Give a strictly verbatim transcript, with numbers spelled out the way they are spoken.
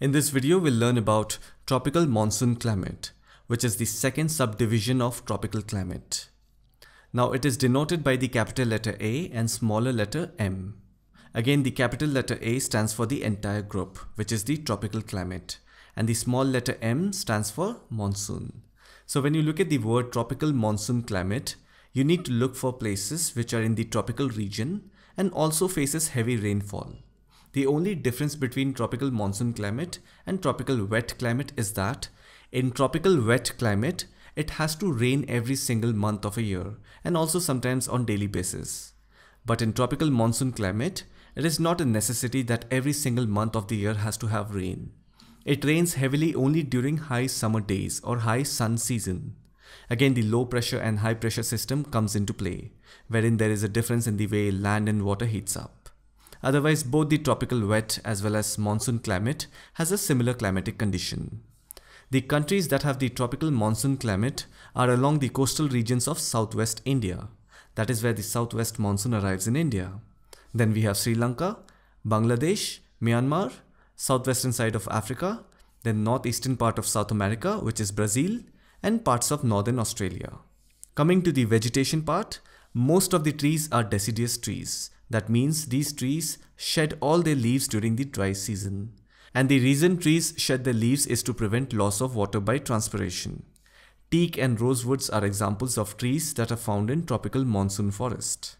In this video, we'll learn about tropical monsoon climate, which is the second subdivision of tropical climate. Now it is denoted by the capital letter A and smaller letter M. Again, the capital letter A stands for the entire group, which is the tropical climate, and the small letter M stands for monsoon. So when you look at the word tropical monsoon climate, you need to look for places which are in the tropical region and also faces heavy rainfall. The only difference between tropical monsoon climate and tropical wet climate is that in tropical wet climate, it has to rain every single month of a year and also sometimes on daily basis. But in tropical monsoon climate, it is not a necessity that every single month of the year has to have rain. It rains heavily only during high summer days or high sun season. Again, the low pressure and high pressure system comes into play, wherein there is a difference in the way land and water heats up. Otherwise, both the tropical wet as well as monsoon climate has a similar climatic condition. The countries that have the tropical monsoon climate are along the coastal regions of southwest India. That is where the southwest monsoon arrives in India. Then we have Sri Lanka, Bangladesh, Myanmar, southwestern side of Africa, then northeastern part of South America, which is Brazil, and parts of northern Australia. Coming to the vegetation part, most of the trees are deciduous trees. That means these trees shed all their leaves during the dry season. And the reason trees shed their leaves is to prevent loss of water by transpiration. Teak and rosewoods are examples of trees that are found in tropical monsoon forest.